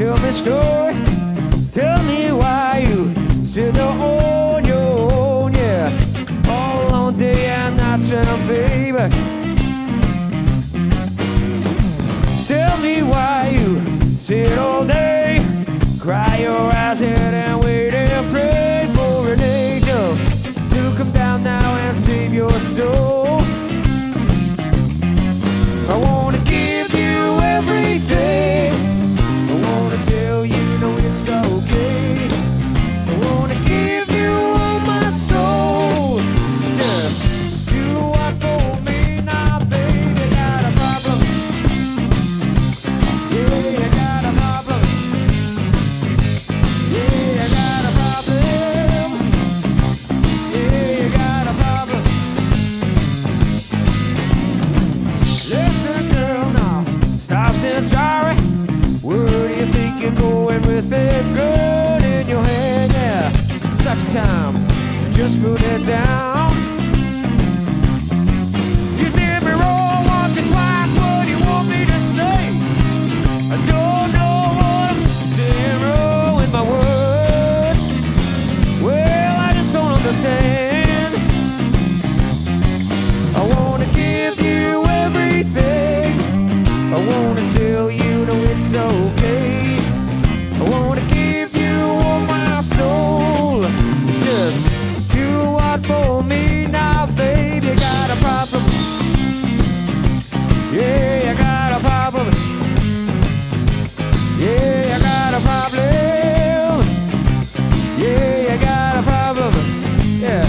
Tell me story, tell me why you sit there on your own, yeah. All on day and night, and baby, tell me why you sit all day, cry your eyes out and wait and pray for an angel to come down now and save your soul. I wanna give you everything. Time, just put it down. You did me wrong once or twice. What do you want me to say? I don't know what I'm saying wrong with my words. Well, I just don't understand. I wanna give you everything. I wanna tell you no, it's okay. I wanna give you all my soul. Just too hard for me now, baby. I got a problem. Yeah, I got a problem. Yeah, I got a problem. Yeah, I got a problem. Yeah.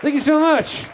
Thank you so much.